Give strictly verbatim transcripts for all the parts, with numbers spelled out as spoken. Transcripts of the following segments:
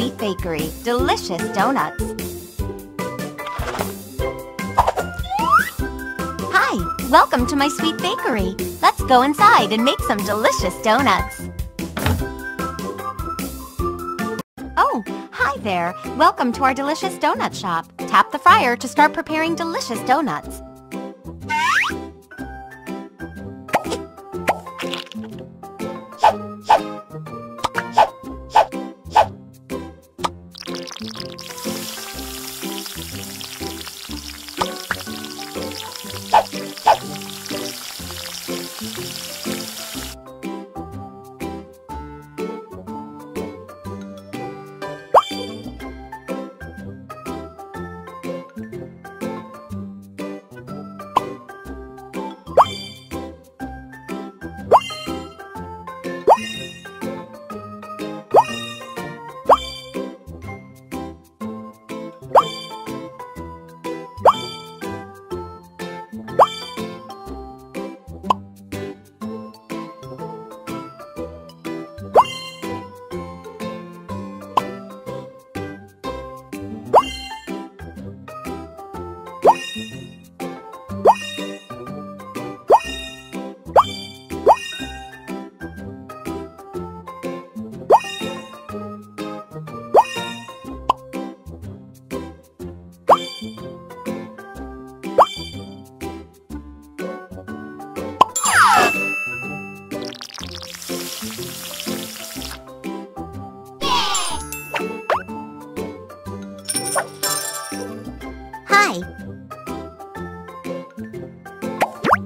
Sweet Bakery. Delicious donuts. Hi, welcome to My Sweet Bakery. Let's go inside and make some delicious donuts. Oh, hi there. Welcome to our delicious donut shop. Tap the fryer to start preparing delicious donuts.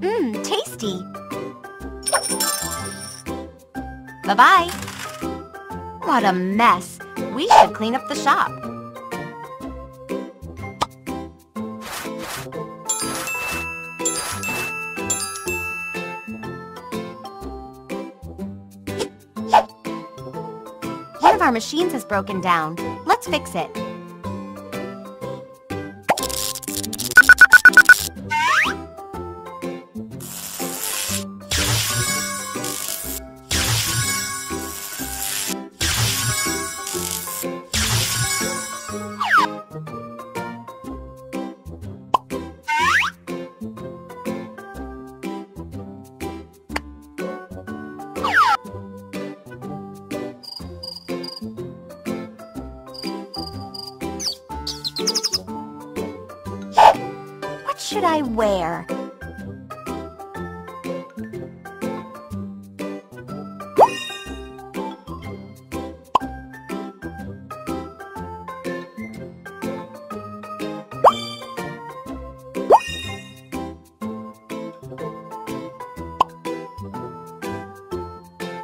Mmm, tasty! Bye-bye! What a mess! We should clean up the shop. One of our machines has broken down. Let's fix it. What should I wear?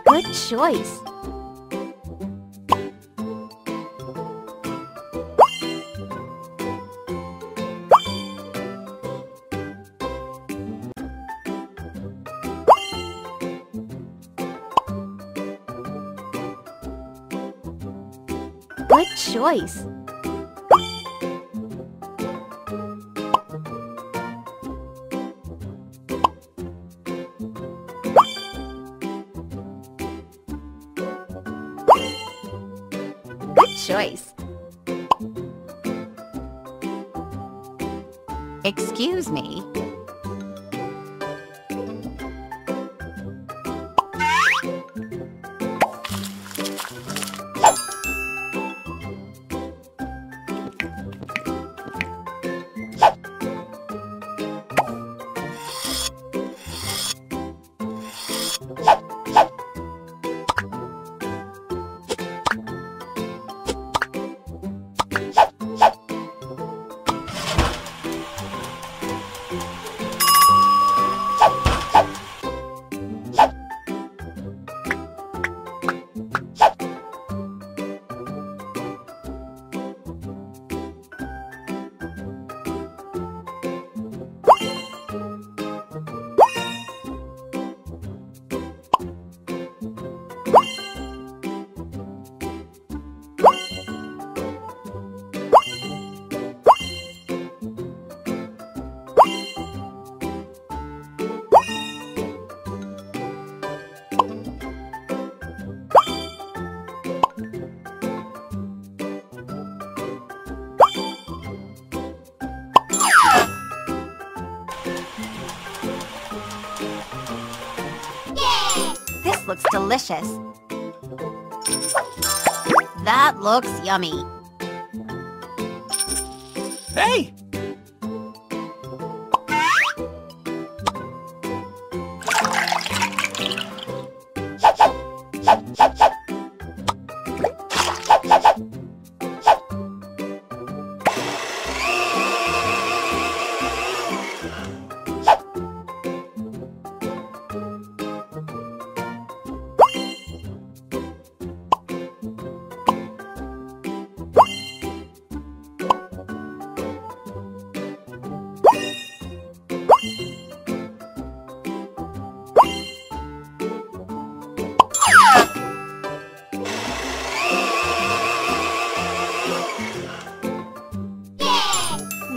Good choice. Good choice. Good choice. Excuse me. looks delicious. That looks yummy. Hey!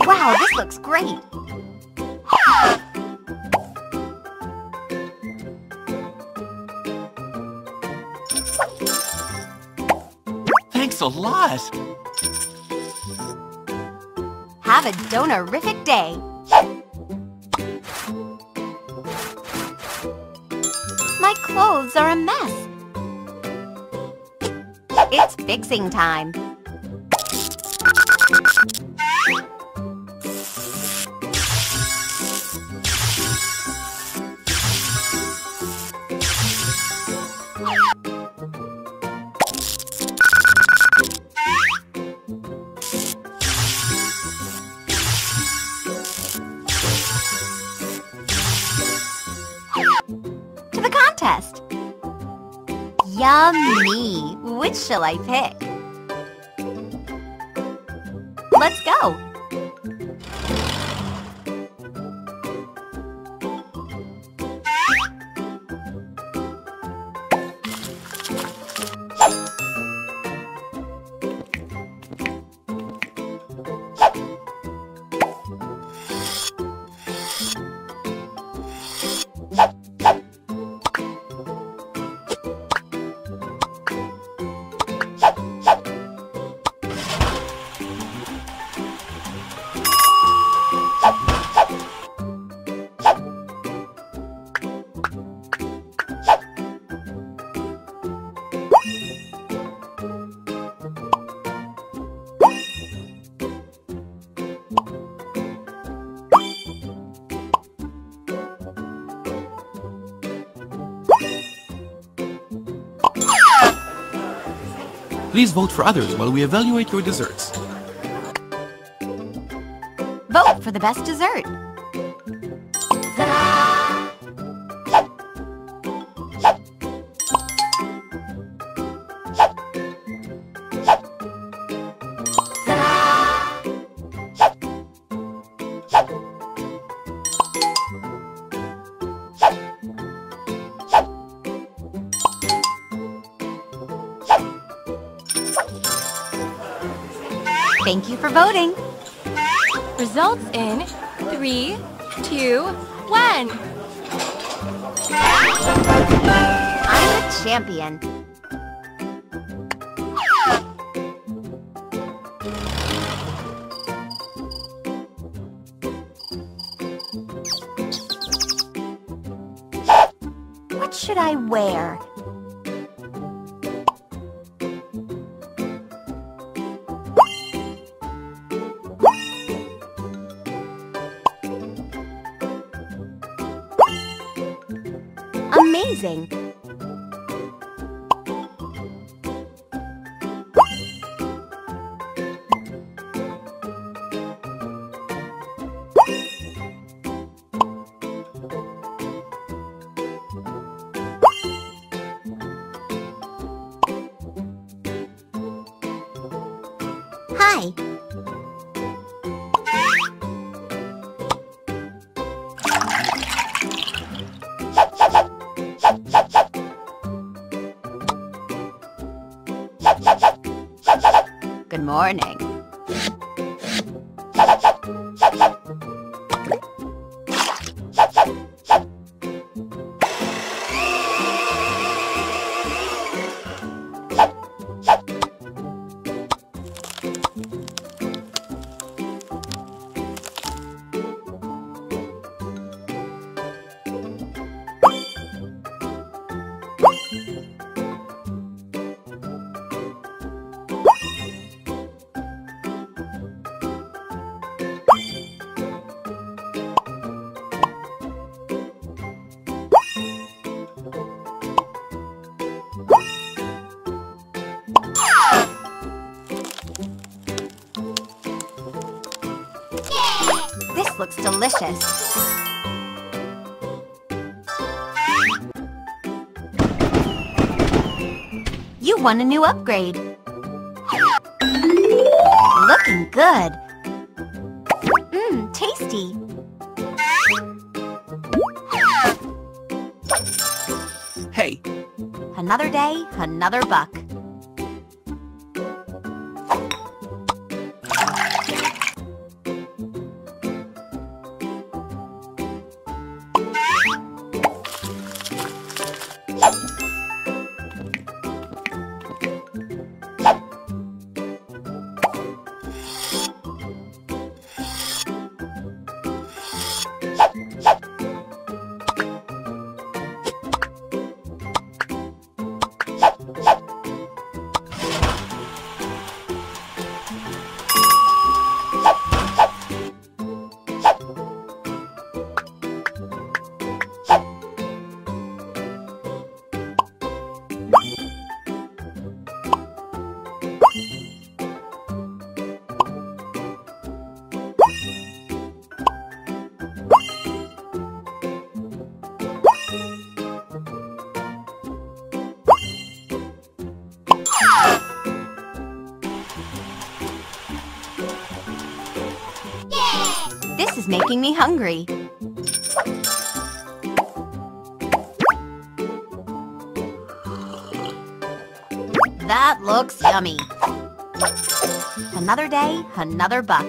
Wow, this looks great! Thanks a lot! Have a donorific day! My clothes are a mess! It's fixing time! Contest. Yummy! Which shall I pick? Let's go! Please vote for others while we evaluate your desserts. Vote for the best dessert! Thank you for voting! Results in three, two, one! I'm the champion! What should I wear? Amazing! Hi! Good morning. looks delicious. You won a new upgrade. Looking good. Mmm, tasty. Hey. Another day, another buck. This is making me hungry. That looks yummy. Another day, another buck.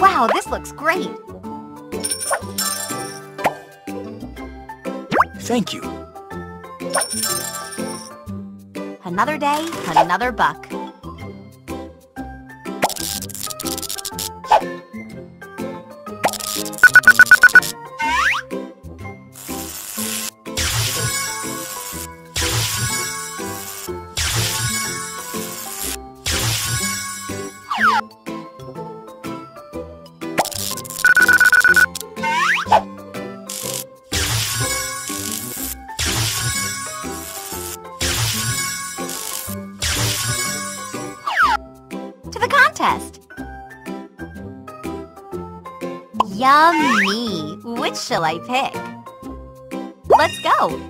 Wow, this looks great. Thank you. Another day, another buck. Contest. Yummy! Which shall I pick? Let's go!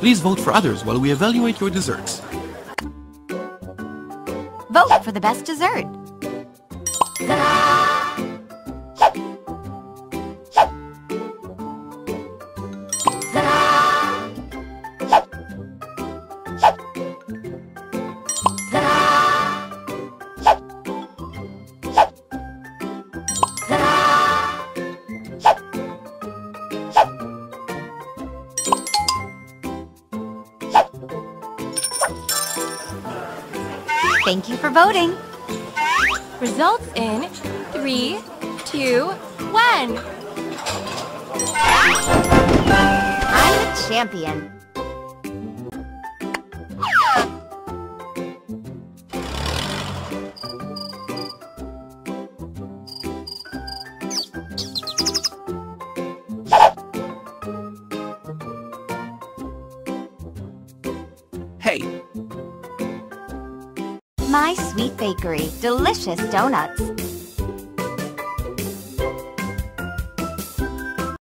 Please vote for others while we evaluate your desserts. Vote for the best dessert. Thank you for voting. Results in three, two, one. I'm the champion. Hey. My Sweet Bakery, delicious donuts.